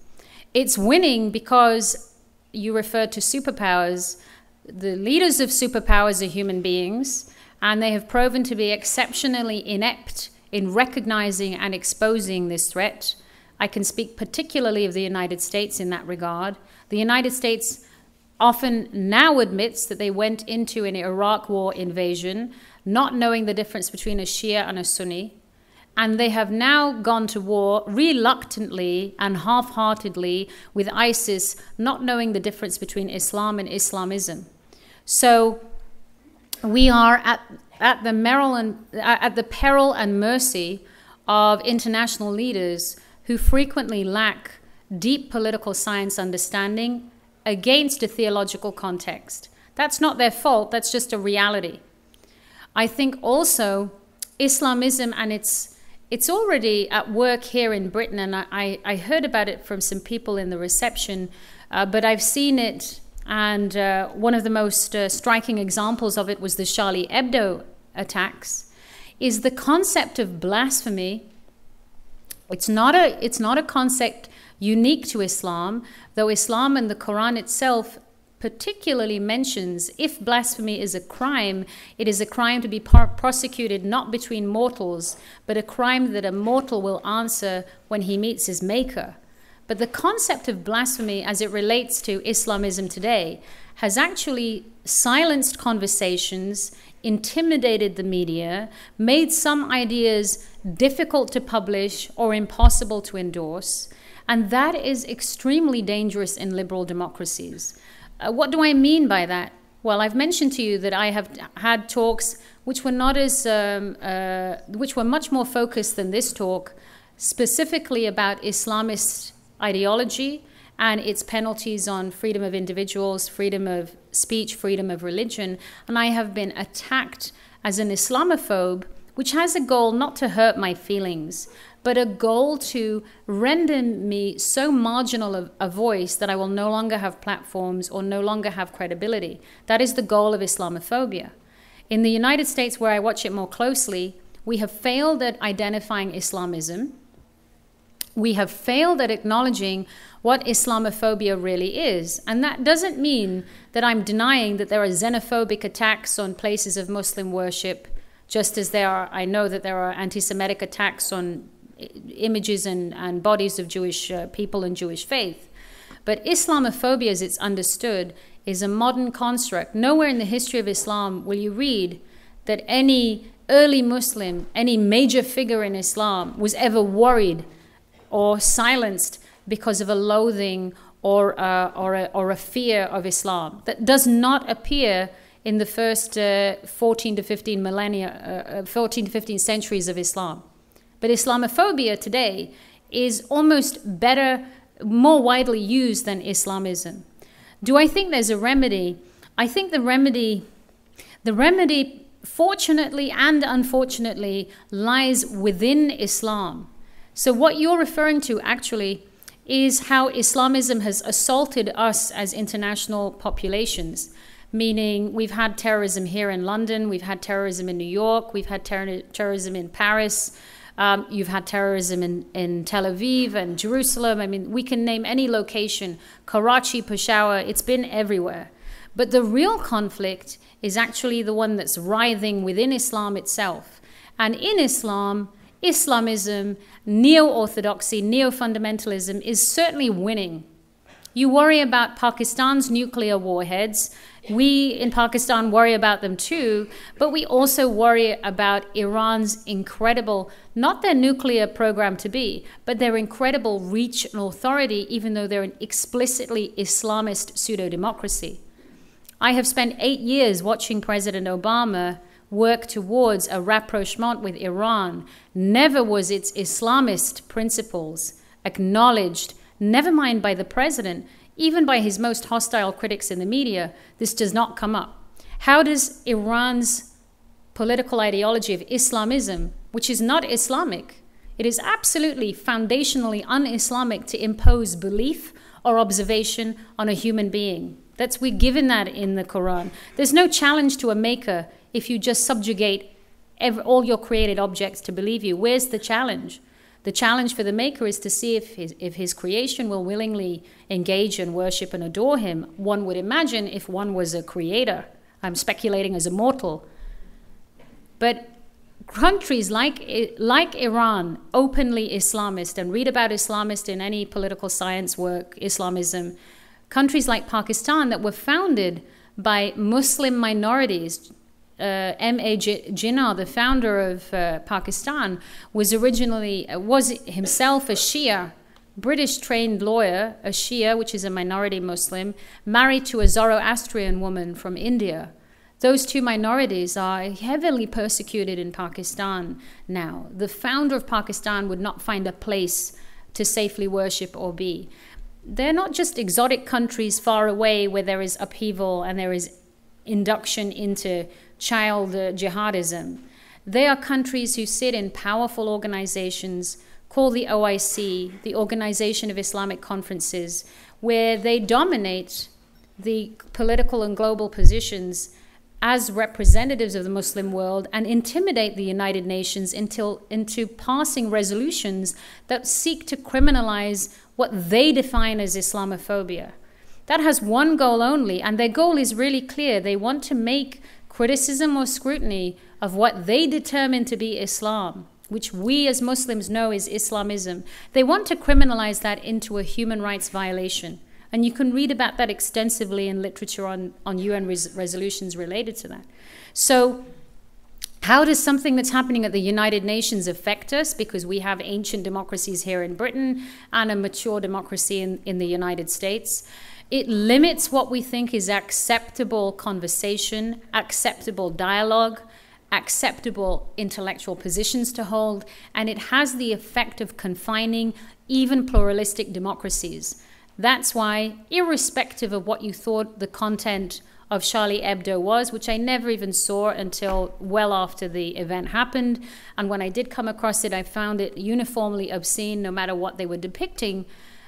It's winning because you refer to superpowers. The leaders of superpowers are human beings, and they have proven to be exceptionally inept in recognizing and exposing this threat. I can speak particularly of the United States in that regard. The United States often now admits that they went into an Iraq war invasion, not knowing the difference between a Shia and a Sunni, and they have now gone to war reluctantly and half-heartedly with ISIS, not knowing the difference between Islam and Islamism. So we are at the peril and mercy of international leaders who frequently lack deep political science understanding against a theological context. That's not their fault, that's just a reality. I think also Islamism, and it's already at work here in Britain, and I heard about it from some people in the reception, but I've seen it. And one of the most striking examples of it was the Charlie Hebdo attacks, is the concept of blasphemy. It's not a concept unique to Islam, though Islam and the Quran itself particularly mentions if blasphemy is a crime, it is a crime to be prosecuted not between mortals, but a crime that a mortal will answer when he meets his maker. But the concept of blasphemy as it relates to Islamism today has actually silenced conversations, intimidated the media, made some ideas difficult to publish or impossible to endorse, and that is extremely dangerous in liberal democracies. What do I mean by that? Well, I've mentioned to you that I have had talks which were not as, which were much more focused than this talk, specifically about Islamist ideology and its penalties on freedom of individuals, freedom of speech, freedom of religion. And I have been attacked as an Islamophobe, which has a goal not to hurt my feelings, but a goal to render me so marginal of a voice that I will no longer have platforms or no longer have credibility. That is the goal of Islamophobia. In the United States, where I watch it more closely, we have failed at identifying Islamism. We have failed at acknowledging what Islamophobia really is. And that doesn't mean that I'm denying that there are xenophobic attacks on places of Muslim worship, just as there are, I know that there are anti-Semitic attacks on images and bodies of Jewish people and Jewish faith. But Islamophobia, as it's understood, is a modern construct. Nowhere in the history of Islam will you read that any early Muslim, any major figure in Islam, was ever worried or silenced because of a loathing or a fear of Islam. That does not appear in the first 14 to 15 centuries of Islam. But Islamophobia today is almost better, more widely used than Islamism. Do I think there's a remedy? I think the remedy, fortunately and unfortunately, lies within Islam. So what you're referring to actually is how Islamism has assaulted us as international populations, meaning we've had terrorism here in London, we've had terrorism in New York, we've had terrorism in Paris, you've had terrorism in Tel Aviv and Jerusalem. I mean, we can name any location, Karachi, Peshawar, it's been everywhere. But the real conflict is actually the one that's writhing within Islam itself. And in Islam, Islamism, neo-orthodoxy, neo-fundamentalism is certainly winning. You worry about Pakistan's nuclear warheads. We in Pakistan worry about them too, but we also worry about Iran's incredible, not their nuclear program to be, but their incredible reach and authority, even though they're an explicitly Islamist pseudo-democracy. I have spent 8 years watching President Obama work towards a rapprochement with Iran. Never was its Islamist principles acknowledged, never mind by the president, even by his most hostile critics in the media. This does not come up. How does Iran's political ideology of Islamism, which is not Islamic, it is absolutely foundationally un-Islamic to impose belief or observation on a human being. We're given that in the Quran. There's no challenge to a maker if you just subjugate all your created objects to believe you. Where's the challenge? The challenge for the maker is to see if his creation will willingly engage and worship and adore him. One would imagine if one was a creator. I'm speculating as a mortal. But countries like Iran, openly Islamist, and read about Islamist in any political science work, Islamism, countries like Pakistan that were founded by Muslim minorities. M.A. Jinnah, the founder of Pakistan, was himself a Shia, British-trained lawyer, a Shia, which is a minority Muslim, married to a Zoroastrian woman from India. Those two minorities are heavily persecuted in Pakistan now. The founder of Pakistan would not find a place to safely worship or be. They're not just exotic countries far away where there is upheaval and there is induction into child jihadism. They are countries who sit in powerful organizations called the OIC, the Organization of Islamic Conferences, where they dominate the political and global positions as representatives of the Muslim world and intimidate the United Nations into passing resolutions that seek to criminalize what they define as Islamophobia. That has one goal only, and their goal is really clear. They want to make criticism or scrutiny of what they determine to be Islam, which we as Muslims know is Islamism. They want to criminalize that into a human rights violation. And you can read about that extensively in literature on UN resolutions related to that. So how does something that's happening at the United Nations affect us? Because we have ancient democracies here in Britain and a mature democracy in the United States. It limits what we think is acceptable conversation, acceptable dialogue, acceptable intellectual positions to hold, and it has the effect of confining even pluralistic democracies. That's why, irrespective of what you thought the content of Charlie Hebdo was, which I never even saw until well after the event happened, and when I did come across it, I found it uniformly obscene no matter what they were depicting,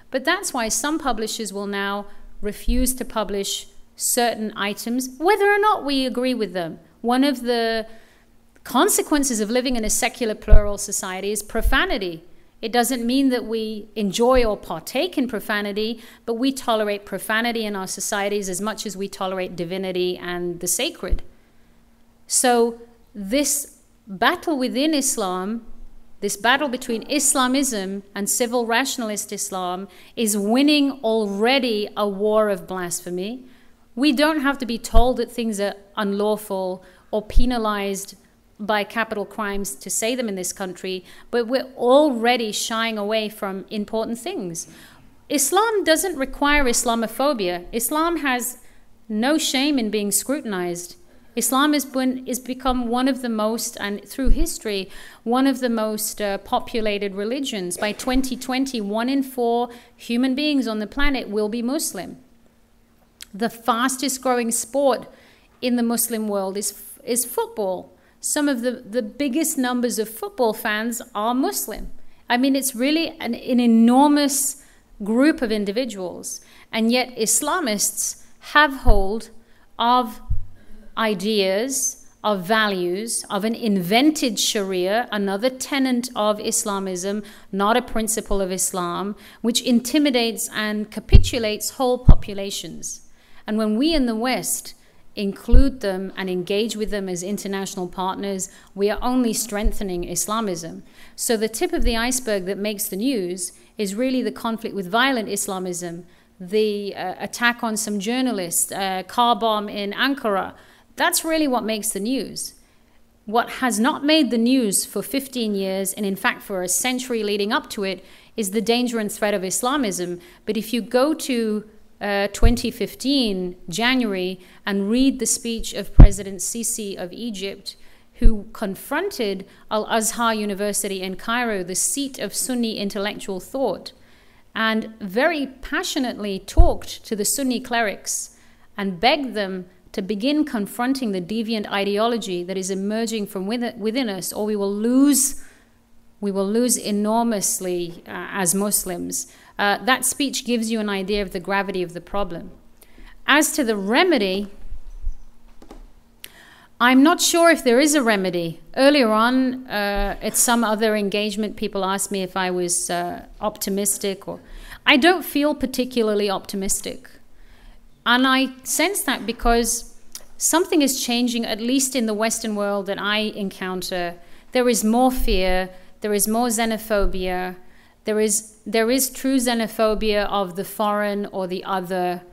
but that's why some publishers will now refuse to publish certain items, whether or not we agree with them. One of the consequences of living in a secular plural society is profanity. It doesn't mean that we enjoy or partake in profanity, but we tolerate profanity in our societies as much as we tolerate divinity and the sacred. So this battle within Islam This battle between Islamism and civil rationalist Islam is winning already a war of blasphemy. We don't have to be told that things are unlawful or penalized by capital crimes to say them in this country, but we're already shying away from important things. Islam doesn't require Islamophobia. Islam has no shame in being scrutinized. Islam has become one of the most, and through history, one of the most populated religions. By 2020, 1 in 4 human beings on the planet will be Muslim. The fastest growing sport in the Muslim world is football. Some of the biggest numbers of football fans are Muslim. I mean, it's really an enormous group of individuals. And yet Islamists have hold of ideas, of values, of an invented Sharia, another tenet of Islamism, not a principle of Islam, which intimidates and capitulates whole populations. And when we in the West include them and engage with them as international partners, we are only strengthening Islamism. So the tip of the iceberg that makes the news is really the conflict with violent Islamism, the attack on some journalists, car bomb in Ankara. That's really what makes the news. What has not made the news for 15 years, and in fact for a century leading up to it, is the danger and threat of Islamism. But if you go to 2015, January, and read the speech of President Sisi of Egypt, who confronted Al-Azhar University in Cairo, the seat of Sunni intellectual thought, and very passionately talked to the Sunni clerics and begged them to begin confronting the deviant ideology that is emerging from within us, or we will lose enormously as Muslims. That speech gives you an idea of the gravity of the problem. As to the remedy, I'm not sure if there is a remedy. Earlier on, at some other engagement, people asked me if I was optimistic. I don't feel particularly optimistic. And I sense that because something is changing, at least in the Western world that I encounter. There is more fear, there is more xenophobia, there is true xenophobia of the foreign or the other.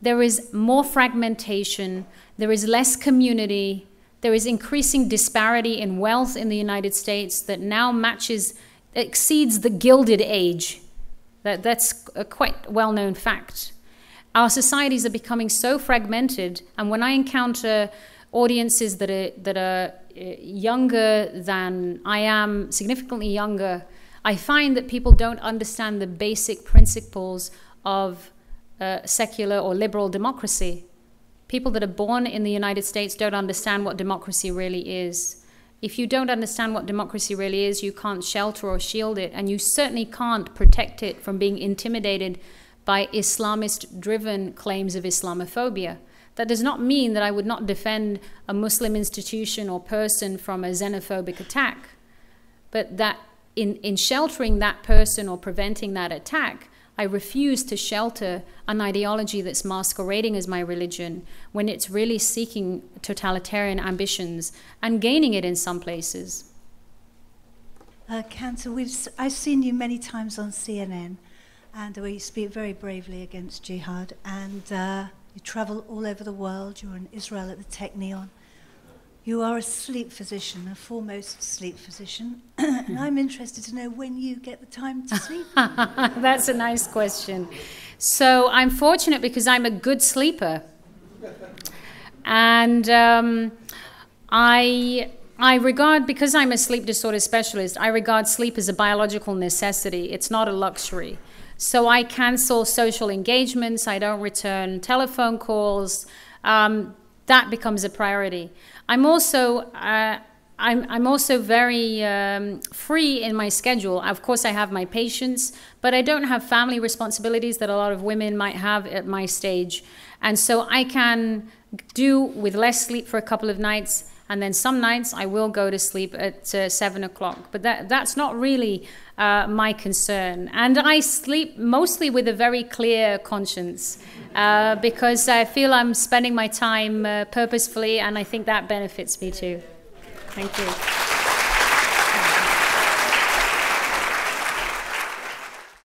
There is more fragmentation, there is less community, there is increasing disparity in wealth in the United States that now exceeds the Gilded Age. That's a quite well-known fact. Our societies are becoming so fragmented, and when I encounter audiences that are younger than I am, significantly younger, I find that people don't understand the basic principles of secular or liberal democracy. People that are born in the United States don't understand what democracy really is. If you don't understand what democracy really is, you can't shelter or shield it, and you certainly can't protect it from being intimidated by Islamist-driven claims of Islamophobia. That does not mean that I would not defend a Muslim institution or person from a xenophobic attack, but that in sheltering that person or preventing that attack, I refuse to shelter an ideology that's masquerading as my religion when it's really seeking totalitarian ambitions and gaining it in some places. Qanta, I've seen you many times on CNN, and the way you speak very bravely against jihad, and you travel all over the world. You were in Israel at the Technion. You are a sleep physician, a foremost sleep physician, and I'm interested to know when you get the time to sleep. That's a nice question. So I'm fortunate because I'm a good sleeper, and I regard, because I'm a sleep disorder specialist, I regard sleep as a biological necessity. It's not a luxury. So I cancel social engagements, I don't return telephone calls, that becomes a priority. I'm also very free in my schedule. Of course I have my patients, but I don't have family responsibilities that a lot of women might have at my stage. And so I can do with less sleep for a couple of nights, and then some nights I will go to sleep at 7 o'clock. But that's not really my concern. And I sleep mostly with a very clear conscience because I feel I'm spending my time purposefully, and I think that benefits me too. Thank you.